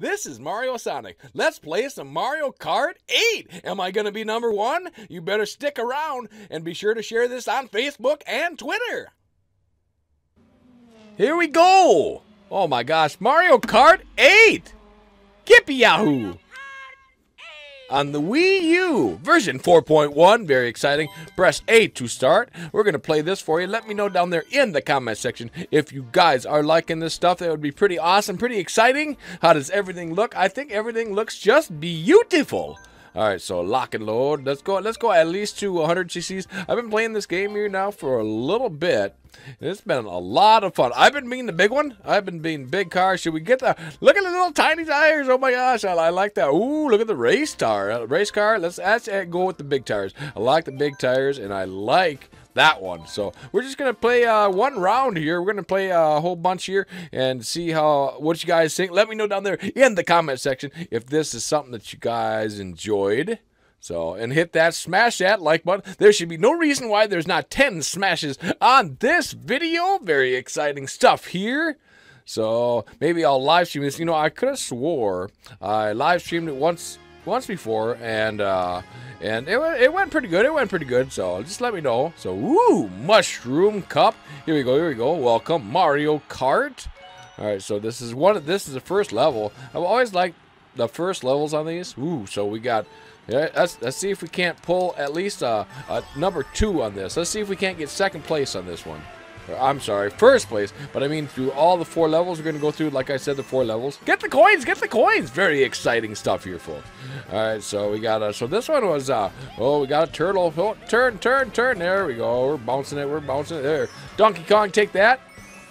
This is Mario Sonic. Let's play some Mario Kart 8. Am I going to be number one? You better stick around and be sure to share this on Facebook and Twitter. Here we go. Oh my gosh, Mario Kart 8. Yippee Yahoo. On the Wii U, version 4.1, very exciting. Press A to start. We're gonna play this for you. Let me know down there in the comment section if you guys are liking this stuff. That would be pretty awesome, pretty exciting. How does everything look? I think everything looks just beautiful. All right, so lock and load. Let's go at least to 100 cc's. I've been playing this game here now for a little bit. It's been a lot of fun. I've been being the big one. I've been being big car. Should we get the... Look at the little tiny tires. Oh, my gosh. I like that. Ooh, look at the race car. Let's go with the big tires. I like the big tires, and I like that one. So we're just going to play one round here. We're going to play a whole bunch here and see what you guys think. Let me know down there in the comment section if this is something that you guys enjoyed. So, and hit that, smash that like button. There should be no reason why there's not 10 smashes on this video. Very exciting stuff here. So, maybe I'll live stream this. You know, I could have swore I live streamed it once before, and it went pretty good. It went pretty good, so just let me know. So, woo, mushroom cup. Here we go, here we go. Welcome, Mario Kart. All right, so this is the first level. I've always liked the first levels on these. Ooh, so we got... Let's see if we can't pull at least a number 2 on this. Let's see if we can't get second place on this one. I'm sorry, first place. But I mean, through all the 4 levels, we're going to go through, like I said, the 4 levels. Get the coins! Get the coins! Very exciting stuff here, folks. All right, so we got... So this one was... we got a turtle. Oh, turn, turn, turn. There we go. We're bouncing it. We're bouncing it. There. Donkey Kong, take that.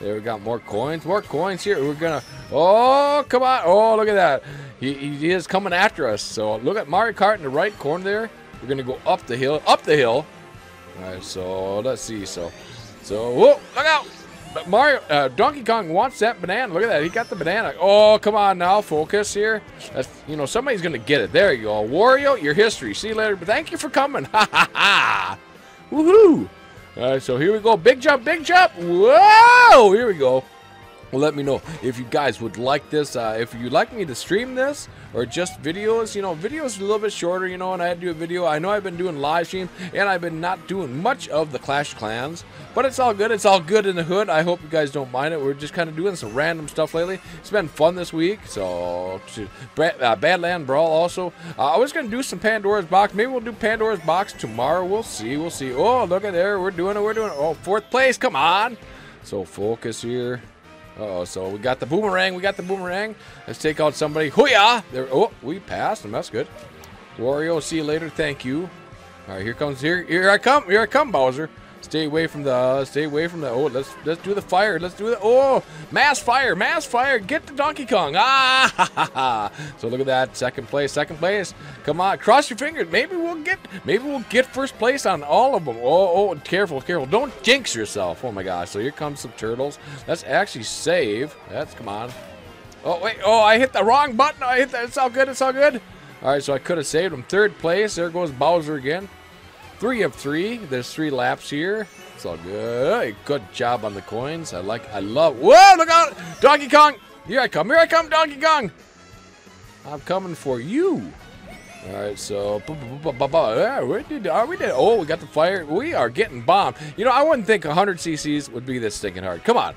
There, we got more coins. More coins here. We're going to... Oh, come on. Oh, look at that. He is coming after us. So look at Mario Kart in the right corner there. We're gonna go up the hill, up the hill. All right, so let's see. So whoa, look out! But Donkey Kong wants that banana. Look at that, he got the banana. Oh, come on now, focus here. That's, you know, somebody's gonna get it. There you go, Wario. Your history. See you later. But thank you for coming. Ha ha ha! Woohoo! All right, so here we go. Big jump, big jump. Whoa! Here we go. Let me know if you guys would like this, if you'd like me to stream this or just videos. You know, videos are a little bit shorter, you know, and I had to do a video. I know I've been doing live streams and I've been not doing much of the Clash Clans, but it's all good. It's all good in the hood. I hope you guys don't mind it. We're just kind of doing some random stuff lately. It's been fun this week. So Badland Brawl also. I was going to do some Pandora's Box. Maybe we'll do Pandora's Box tomorrow. We'll see. We'll see. Oh, look at there. We're doing it. We're doing it. Oh, fourth place. Come on. So focus here. Uh-oh, so we got the boomerang. We got the boomerang. Let's take out somebody. Hoo-yah! There, oh, we passed him. That's good. Wario, see you later. Thank you. All right, here comes here I come, Bowser. Stay away from the oh, let's do the fire. Let's do the oh, mass fire. Get the Donkey Kong. Ah! Ha, ha, ha. So look at that, second place. Come on, cross your fingers. Maybe we'll get first place on all of them. Oh, careful. Don't jinx yourself. Oh my gosh. So here comes some turtles. Let's actually save. That's come on. Oh wait. Oh, I hit the wrong button. It's all good. It's all good. All right. So I could have saved him. Third place. There goes Bowser again. 3 of 3. There's 3 laps here. It's all good. Good job on the coins. I love. Whoa! Look out, Donkey Kong! Here I come, Donkey Kong! I'm coming for you. All right, so we did. Oh, we got the fire. We are getting bombed. You know, I wouldn't think 100 cc's would be this stinking hard. Come on.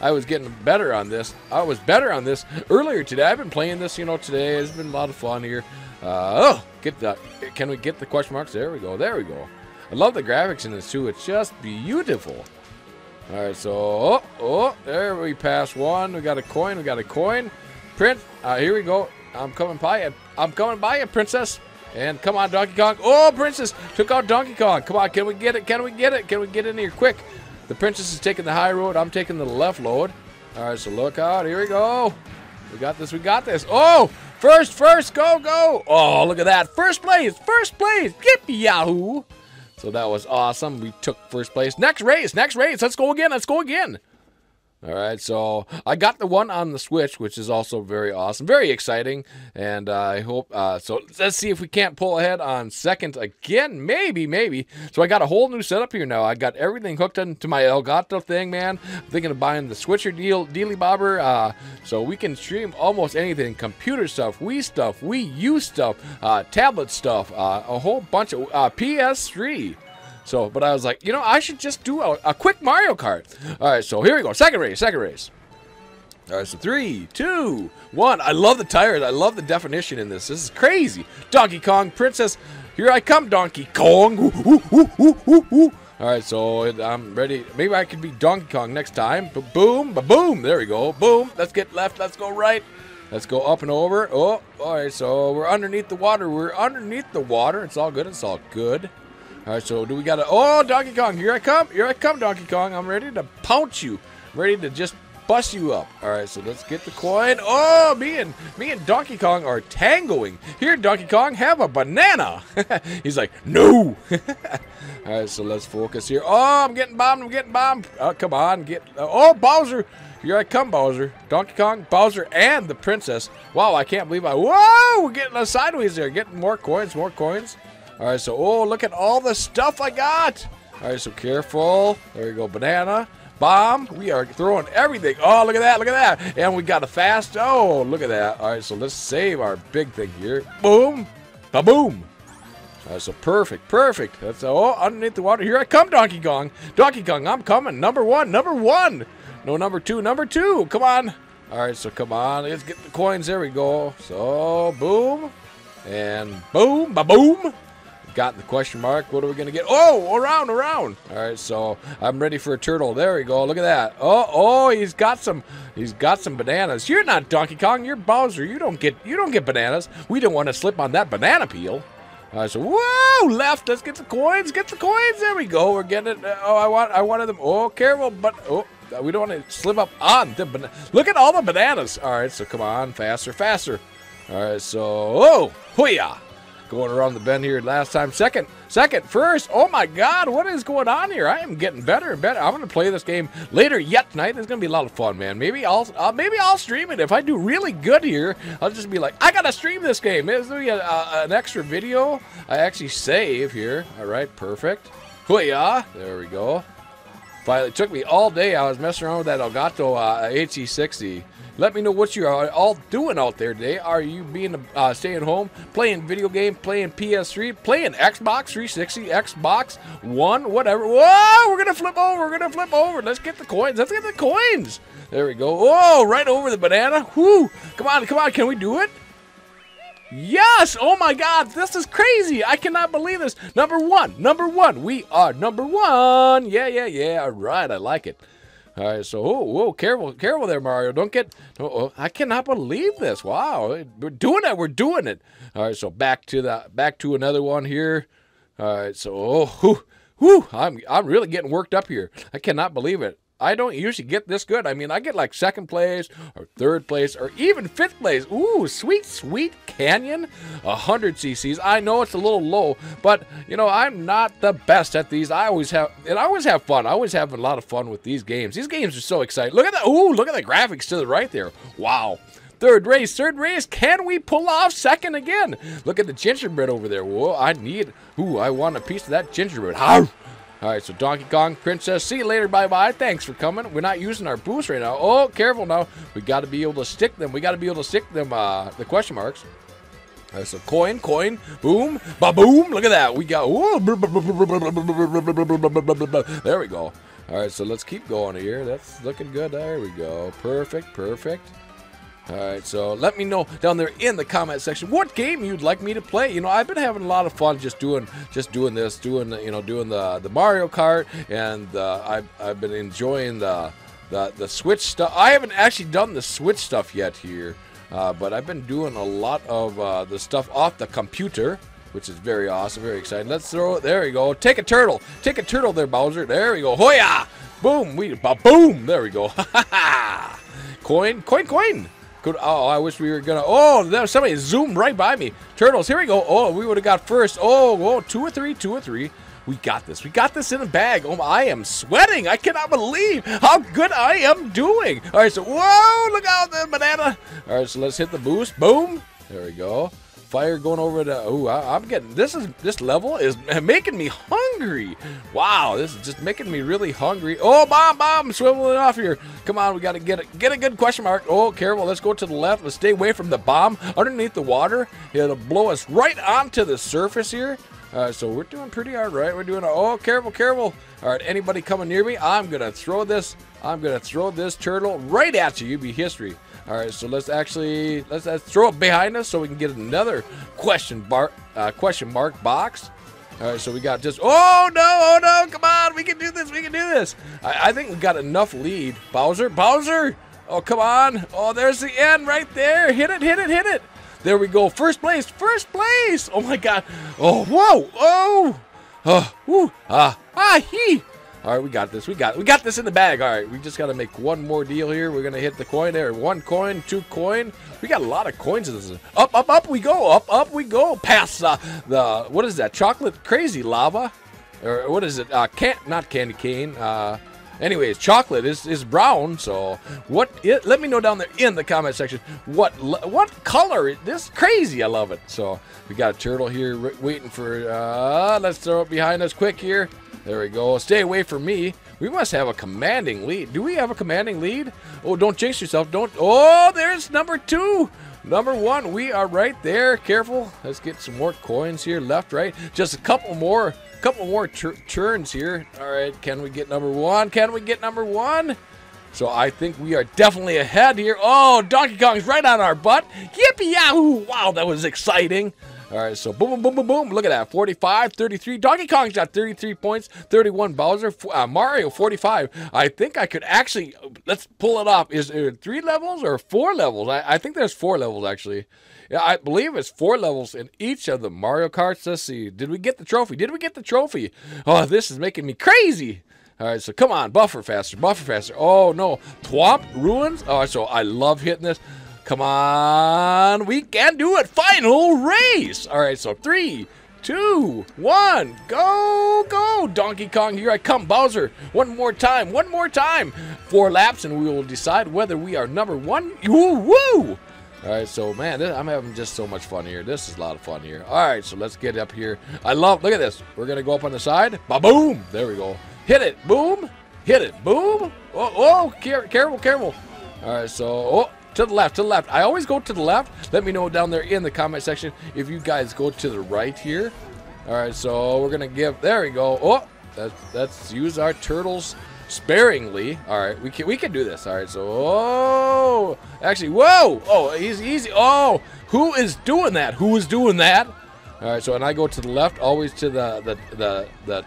I was getting better on this. I was better on this earlier today. I've been playing this, you know, today. It's been a lot of fun here. Can we get the question marks? There we go. I love the graphics in this too. It's just beautiful. All right, so there we pass one. We got a coin. Print. Here we go. I'm coming by you, princess. And come on, Donkey Kong. Oh, princess took out Donkey Kong. Come on, can we get it? Can we get in here quick? The princess is taking the high road. I'm taking the left road. All right, so look out. Here we go. We got this. Oh. First, go. Oh, look at that. First place. Yippee Yahoo. So that was awesome. We took first place. Next race. Let's go again. All right, so I got the one on the Switch, which is also very awesome, very exciting, and I hope, so let's see if we can't pull ahead on second again, maybe. So I got a whole new setup here now. I got everything hooked into my Elgato thing, man. I'm thinking of buying the Switcher Dealy Bobber, so we can stream almost anything, computer stuff, Wii U stuff, tablet stuff, a whole bunch of, PS3. So, but I was like, you know, I should just do a quick Mario Kart. All right, so here we go. Second race. All right, so 3, 2, 1. I love the tires. I love the definition in this. This is crazy. Donkey Kong, Princess. Here I come, Donkey Kong. Ooh, ooh, ooh, ooh, ooh. All right, so I'm ready. Maybe I could be Donkey Kong next time. Ba-boom, ba-boom. There we go. Boom. Let's get left. Let's go right. Let's go up and over. Oh, all right, so we're underneath the water. We're underneath the water. It's all good. It's all good. All right, so do we got a... Oh, Donkey Kong, here I come. Here I come, Donkey Kong. I'm ready to pounce you. I'm ready to just bust you up. All right, so let's get the coin. Oh, me and Donkey Kong are tangoing. Here, Donkey Kong, have a banana. He's like, no. All right, so let's focus here. Oh, I'm getting bombed. Oh, come on, get... Oh, Bowser. Here I come, Bowser. Donkey Kong, Bowser, and the princess. Wow, I can't believe I... Whoa, we're getting sideways there. Getting more coins. All right, so, oh, look at all the stuff I got. All right, so careful. There we go, banana, bomb. We are throwing everything. Oh, look at that. And we got a fast, oh, look at that. All right, so let's save our big thing here. Boom, ba-boom. All right, so perfect. That's, oh, underneath the water. Here I come, Donkey Kong. Donkey Kong, I'm coming. Number one. No, number two. Come on. All right, so come on. Let's get the coins. There we go. So, boom, and boom, ba-boom. Got the question mark. What are we gonna get? Oh, around. All right, so I'm ready for a turtle. There we go. Look at that. Oh, he's got some bananas. You're not Donkey Kong. You're Bowser. You don't get bananas. We don't want to slip on that banana peel. All right, so whoa, left. Let's get the coins. There we go. We're getting it. Oh, I wanted them. Oh, careful, but oh, we don't want to slip up on the banana. Look at all the bananas. All right, so come on, faster. All right, so oh, hooyah. Going around the bend here last time. Second, first. Oh my God, what is going on here? I am getting better and better. I'm gonna play this game later yet tonight. It's gonna be a lot of fun, man. Maybe I'll stream it if I do really good here. I'll just be like, I gotta stream this game. There's gonna be an extra video. I actually save here. All right, perfect. Hooyah! There we go. Finally, it took me all day. I was messing around with that Elgato HE 60. Let me know what you are all doing out there today. Are you being staying home, playing video game, playing PS3, playing Xbox 360, Xbox One, whatever? Whoa, we're gonna flip over. Let's get the coins. There we go. Oh, right over the banana. Whoo! Come on. Can we do it? Yes! Oh my God, this is crazy! I cannot believe this. Number one. We are number one. Yeah. All right, I like it. All right, so whoa, careful there, Mario. Don't get. Oh, I cannot believe this. Wow, we're doing it. All right, so back to another one here. All right, so I'm really getting worked up here. I cannot believe it. I don't usually get this good. I mean, I get like second place or third place or even fifth place. Ooh, sweet Canyon, 100 cc's. I know it's a little low, but you know I'm not the best at these. I always have fun. I always have a lot of fun with these games. These games are so exciting. Look at that. Ooh, look at the graphics to the right there. Wow. Third race. Can we pull off second again? Look at the gingerbread over there. Whoa, I want a piece of that gingerbread. Arr! All right, so Donkey Kong, Princess, see you later, bye-bye. Thanks for coming. We're not using our boost right now. Oh, careful now. We got to be able to stick them. The question marks. All right, so coin, boom, ba-boom. Look at that. We got, whoa. There we go. All right, so let's keep going here. That's looking good. There we go. Perfect. All right, so let me know down there in the comment section what game you'd like me to play. You know, I've been having a lot of fun doing the Mario Kart, and I've been enjoying the Switch stuff. I haven't actually done the Switch stuff yet here, but I've been doing a lot of the stuff off the computer, which is very awesome, very exciting. Let's throw it. There we go. Take a turtle there, Bowser. There we go. Hoya! Boom! Ba-boom! There we go. Ha-ha! Coin! Oh, I wish we were gonna. Oh, there was somebody zoomed right by me. Turtles, here we go. Oh, we would have got first. Oh, whoa, two or three. We got this. We got this in a bag. Oh, I am sweating. I cannot believe how good I am doing. All right, so, whoa, look out there, banana. All right, so let's hit the boost. Boom. There we go. Fire going over to, oh, I'm getting, this level is making me hungry. Wow, this is just making me really hungry. Oh, bomb, swiveling off here. Come on, we got to get a good question mark. Oh, careful, let's go to the left. Let's stay away from the bomb underneath the water. It'll blow us right onto the surface here. So we're doing pretty hard, right? We're doing, oh, careful. All right, anybody coming near me, I'm going to throw this turtle right at you. You'd be history. All right, so let's throw it behind us so we can get another question mark box. All right, so we got just, oh no, come on, we can do this. I think we got enough lead. Bowser, oh, come on. Oh, there's the end right there. Hit it. There we go, first place. Oh my God. Oh, whoa, he. All right, we got this in the bag. All right, we just got to make one more deal here. We're going to hit the coin there. 1 coin, 2 coin. We got a lot of coins in this. Up we go. Past the, what is that? Chocolate crazy lava? Or what is it? Not candy cane. Anyways, chocolate is brown. So let me know down there in the comment section what color is this crazy. I love it. So we got a turtle here waiting for, let's throw it behind us quick here. There we go. Stay away from me. We must have a commanding lead. Do we have a commanding lead? Oh, don't jinx yourself. Don't. Oh, there's number 2. Number 1. We are right there. Careful. Let's get some more coins here. Left, right. Just a couple more turns here. All right. Can we get number 1? Can we get number 1? So I think we are definitely ahead here. Oh, Donkey Kong's right on our butt. Yippee yahoo! Wow, that was exciting. All right, so boom. Look at that, 45, 33. Donkey Kong's got 33 points, 31 Bowser, Mario 45. I think I could actually, let's pull it off. Is it 3 levels or 4 levels? I think there's 4 levels, actually. Yeah, I believe it's 4 levels in each of the Mario Karts. Let's see, did we get the trophy? Oh, this is making me crazy. All right, so come on, buffer faster. Oh, no, Thwomp Ruins. Oh, so I love hitting this. Come on, we can do it. Final race. All right, so 3, 2, 1, go. Donkey Kong, here I come. Bowser, one more time. 4 laps, and we will decide whether we are number 1. Woo! All right, so, man, I'm having just so much fun here. This is a lot of fun here. All right, so let's get up here. Look at this. We're going to go up on the side. Ba-boom. There we go. Hit it. Boom. Hit it. Boom. Oh, careful. All right, so, to the left. I always go to the left. Let me know down there in the comment section if you guys go to the right here. All right, so we're gonna give, there we go. Oh, let's use our turtles sparingly. All right, we can do this. All right, so, oh, actually, whoa, oh, easy. Oh, who is doing that? All right, so, and I go to the left, always to the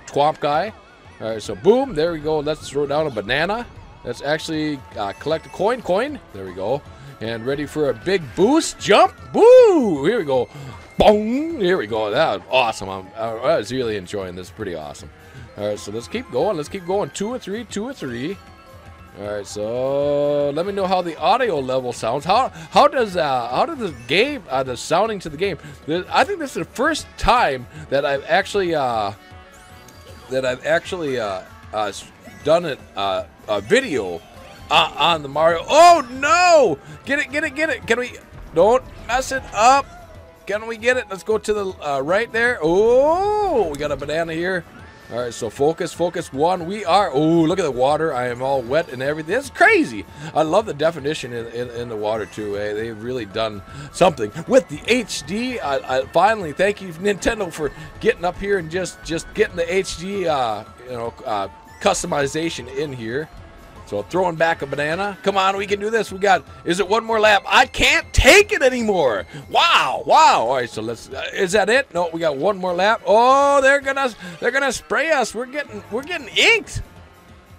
twomp guy. All right, so boom, there we go. Let's throw down a banana. Let's actually collect a coin. There we go. And ready for a big boost. Jump. Boo. Here we go. Boom. Here we go. That was awesome. I was really enjoying this. Pretty awesome. All right, so let's keep going. 2 or 3. All right, so let me know how the audio level sounds. How does the game, the sounding to the game? I think this is the first time that I've actually done it a video on the Mario. Oh no! Get it! Can we? Don't mess it up. Can we get it? Let's go to the right there. Oh, we got a banana here. All right, so focus. 1. We are. Oh, look at the water. I am all wet and everything. It's crazy. I love the definition in the water too. Eh? They've really done something with the HD. I finally, thank you Nintendo for getting up here and just getting the HD. Customization in here. So throwing back a banana. Come on, we can do this. We got, is it one more lap? I can't take it anymore. Wow. All right, so let's, is that it? No, we got one more lap. Oh, they're gonna spray us. We're getting inked.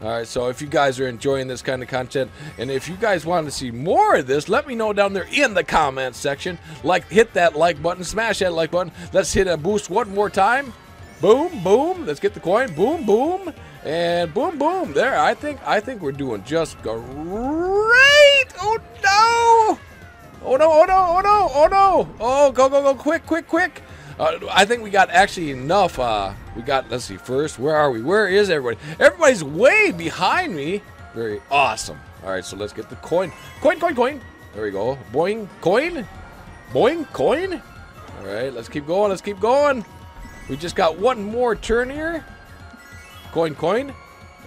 All right, so if you guys are enjoying this kind of content, and if you guys want to see more of this, let me know down there in the comments section. Like, hit that like button, smash that like button. Let's hit a boost one more time. Boom. Let's get the coin. Boom. And boom. There, I think we're doing just great. Oh no. Oh, go quick. I think we got actually enough. We got, let's see, first, where are we? Where is everybody? Everybody's way behind me. Very awesome. All right, so let's get the coin. Coin, coin, coin. There we go. Boing, coin. Boing, coin. All right, let's keep going. Let's keep going. We just got one more turn here. Coin, coin.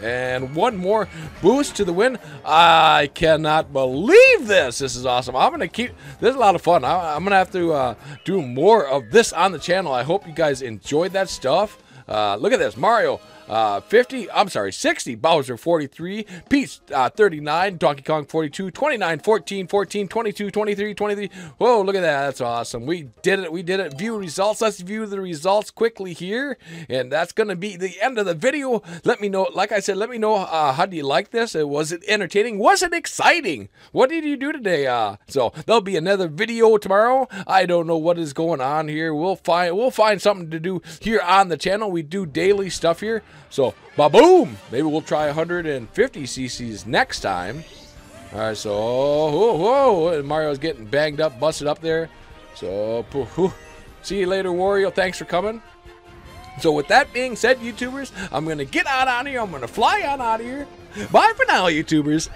And one more boost to the win. I cannot believe this. This is awesome. I'm going to keep... This is a lot of fun. I'm going to have to do more of this on the channel. I hope you guys enjoyed that stuff. Look at this. Mario 60. Bowser 43. Peach 39. Donkey Kong 42. 29. 14. 14. 22. 23. 23. Whoa, look at that. That's awesome. We did it. We did it. View results. Let's view the results quickly here. And that's going to be the end of the video. Let me know. Like I said, let me know how do you like this? Was it entertaining? Was it exciting? What did you do today? So there'll be another video tomorrow. I don't know what is going on here. We'll find something to do here on the channel. We do daily stuff here. So, ba-boom! Maybe we'll try 150 cc's next time. All right, so, whoa, whoa. Mario's getting banged up, busted up there. So, poof. See you later, Wario. Thanks for coming. So, with that being said, YouTubers, I'm going to get out of here. I'm going to fly on out of here. Bye for now, YouTubers.